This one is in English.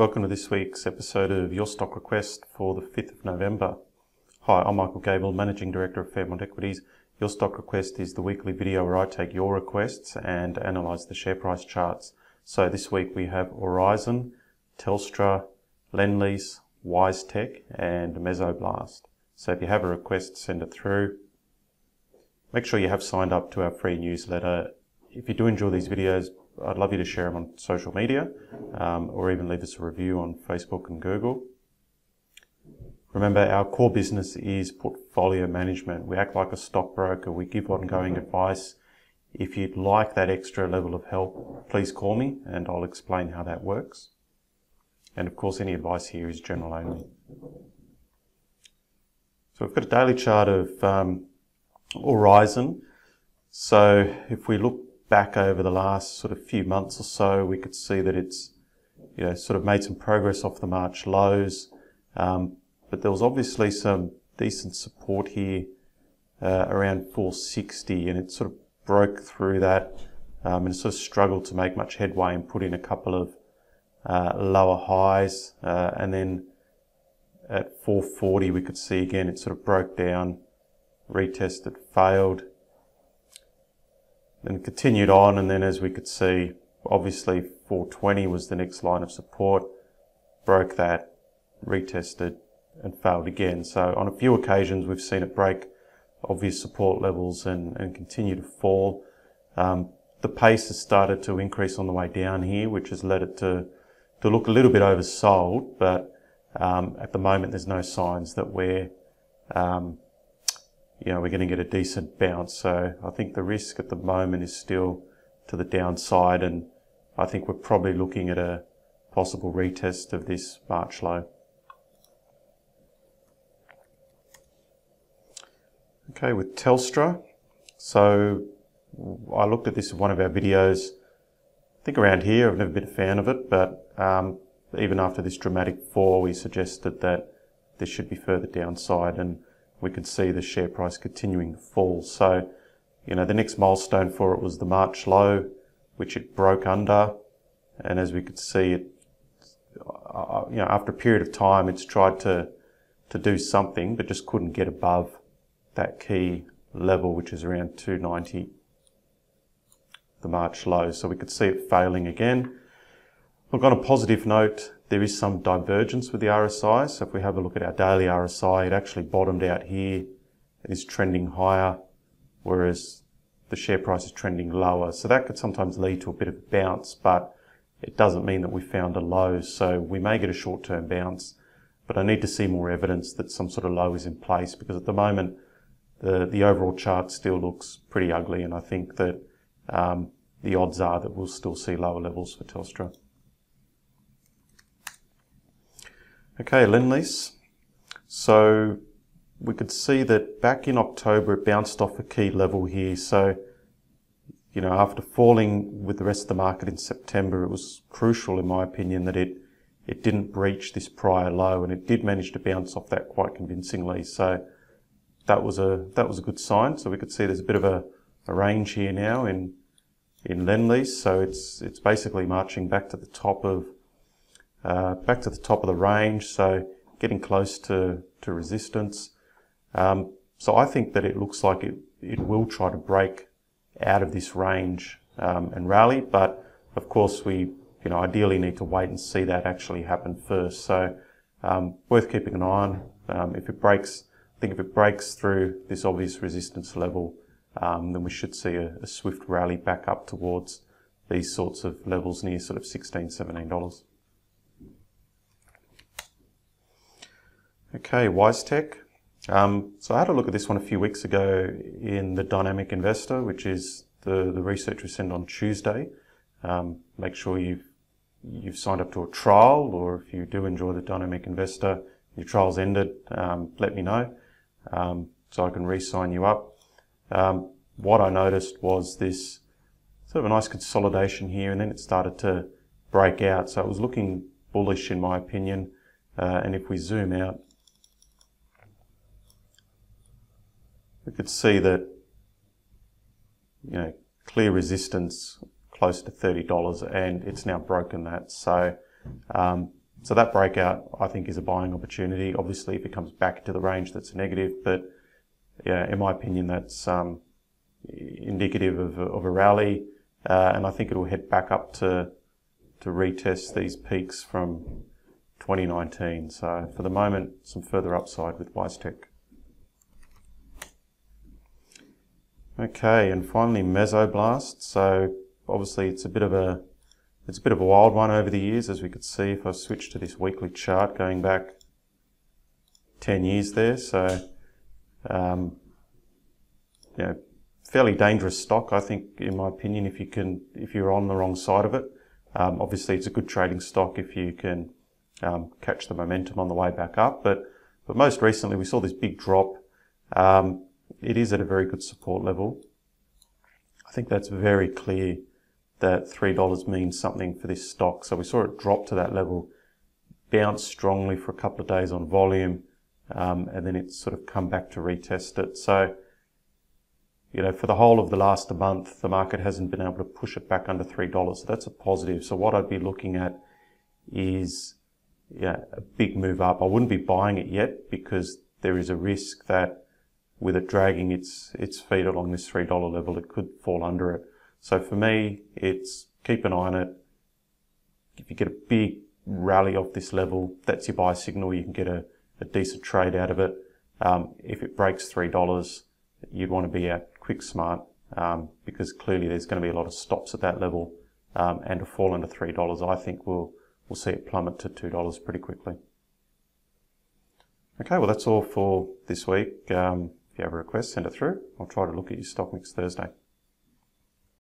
Welcome to this week's episode of Your Stock Request for the 5th of November. Hi, I'm Michael Gable, Managing Director of Fairmont Equities. Your Stock Request is the weekly video where I take your requests and analyse the share price charts. So this week we have Aurizon, Telstra, Lendlease, WiseTech and Mesoblast. So if you have a request, send it through. Make sure you have signed up to our free newsletter. If you do enjoy these videos, I'd love you to share them on social media or even leave us a review on Facebook and Google. Remember, our core business is portfolio management. We act like a stockbroker. We give ongoing advice. If you'd like that extra level of help, please call me and I'll explain how that works. And of course, any advice here is general only. So we've got a daily chart of Aurizon. So if we look back over the last sort of few months or so, we could see that it's, you know, sort of made some progress off the March lows, but there was obviously some decent support here around 460, and it sort of broke through that and sort of struggled to make much headway and put in a couple of lower highs, and then at 440 we could see again it sort of broke down, retested, failed, then continued on, and then as we could see, obviously 420 was the next line of support, broke that, retested and failed again. So on a few occasions we've seen it break obvious support levels and continue to fall. The pace has started to increase on the way down here, which has led it to look a little bit oversold, but at the moment there's no signs that we're you know, we're going to get a decent bounce. So I think the risk at the moment is still to the downside, and I think we're probably looking at a possible retest of this March low. Okay, with Telstra. So I looked at this in one of our videos, I think around here. I've never been a fan of it, but even after this dramatic fall, we suggested that there should be further downside, and we could see the share price continuing to fall. So, you know, the next milestone for it was the March low, which it broke under. And as we could see, it, you know, after a period of time, it's tried to do something, but just couldn't get above that key level, which is around 290, the March low. So we could see it failing again. Look, on a positive note, there is some divergence with the RSI. So if we have a look at our daily RSI, it actually bottomed out here. It is trending higher, whereas the share price is trending lower. So that could sometimes lead to a bit of a bounce, but it doesn't mean that we found a low. So we may get a short-term bounce, but I need to see more evidence that some sort of low is in place, because at the moment, the overall chart still looks pretty ugly. And I think that the odds are that we'll still see lower levels for Telstra. Okay, Lendlease. So we could see that back in October it bounced off a key level here. So, you know, after falling with the rest of the market in September, it was crucial in my opinion that it didn't breach this prior low, and it did manage to bounce off that quite convincingly. So that was a good sign. So we could see there's a bit of a range here now in Lendlease. So it's basically marching back to the top of the range, so getting close to resistance. So I think that it looks like it will try to break out of this range and rally, but of course we, you know, ideally need to wait and see that actually happen first. So worth keeping an eye on. I think if it breaks through this obvious resistance level, then we should see a swift rally back up towards these sorts of levels near sort of $16, $17. Okay, WiseTech. So I had a look at this one a few weeks ago in the Dynamic Investor, which is the research we send on Tuesday. Make sure you've signed up to a trial, or if you do enjoy the Dynamic Investor, your trial's ended, let me know so I can re-sign you up. What I noticed was this sort of a nice consolidation here, and then it started to break out. So it was looking bullish in my opinion. And if we zoom out, we could see that, you know, clear resistance close to $30, and it's now broken that. So So that breakout, I think, is a buying opportunity. Obviously, if it comes back to the range, that's a negative. But yeah, in my opinion, that's indicative of a rally. And I think it will head back up to retest these peaks from 2019. So for the moment, some further upside with WiseTech. Okay, and finally Mesoblast. So obviously it's a bit of a wild one over the years, as we could see if I switch to this weekly chart going back 10 years there. So you know, fairly dangerous stock, I think, in my opinion, if you're on the wrong side of it. Obviously it's a good trading stock if you can catch the momentum on the way back up, but most recently we saw this big drop. It is at a very good support level. I think that's very clear that $3 means something for this stock. So we saw it drop to that level, bounce strongly for a couple of days on volume, and then it's sort of come back to retest it. So, you know, for the whole of the last month, the market hasn't been able to push it back under $3. So that's a positive. So what I'd be looking at is, yeah, a big move up. I wouldn't be buying it yet because there is a risk that with it dragging its feet along this $3 level, it could fall under it. So for me, it's keep an eye on it. If you get a big rally off this level, that's your buy signal. You can get a decent trade out of it. If it breaks $3, you'd want to be out quick smart, because clearly there's going to be a lot of stops at that level, and to fall under $3, I think we'll see it plummet to $2 pretty quickly. Okay, well that's all for this week. If you have a request, send it through. I'll try to look at your stock next Thursday.